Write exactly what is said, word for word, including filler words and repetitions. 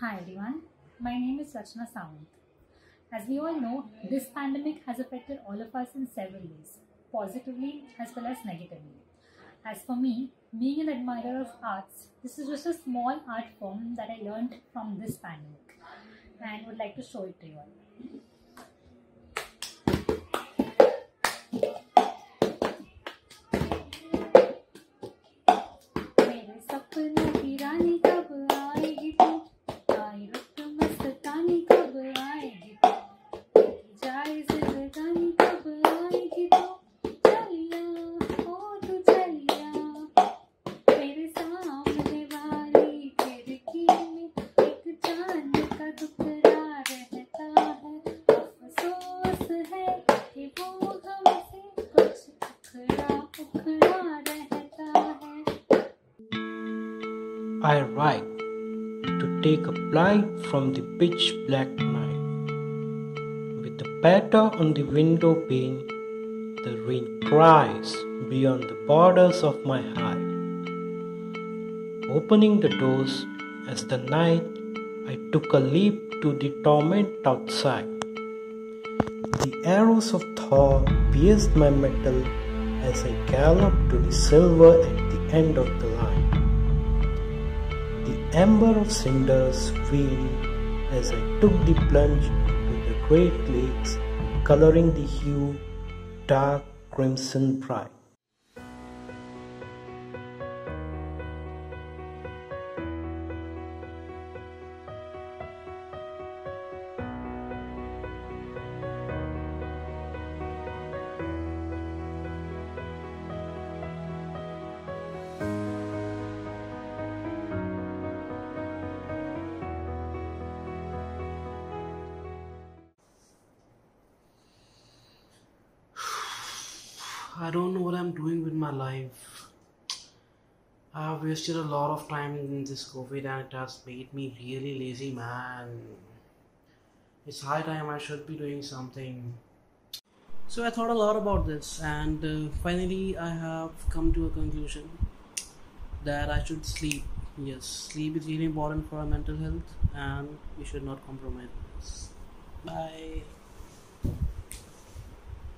Hi everyone, my name is Rachana Samant. As we all know, this pandemic has affected all of us in several ways, positively as well as negatively. As for me, being an admirer of arts, this is just a small art form that I learned from this pandemic and would like to show it to you all. I ride to take a flight from the pitch black night. With a patter on the window pane, the rain cries beyond the borders of my heart. Opening the doors as the night, I took a leap to the torment outside. The arrows of Thor pierced my metal as I galloped to the silver at the end of the line. The ember of cinders wheeled as I took the plunge to the Great Lakes, coloring the hue dark crimson bright. I don't know what I'm doing with my life. I have wasted a lot of time in this COVID and it has made me really lazy, man. It's high time I should be doing something. So I thought a lot about this and uh, finally I have come to a conclusion that I should sleep. Yes, sleep is really important for our mental health and we should not compromise this. Bye.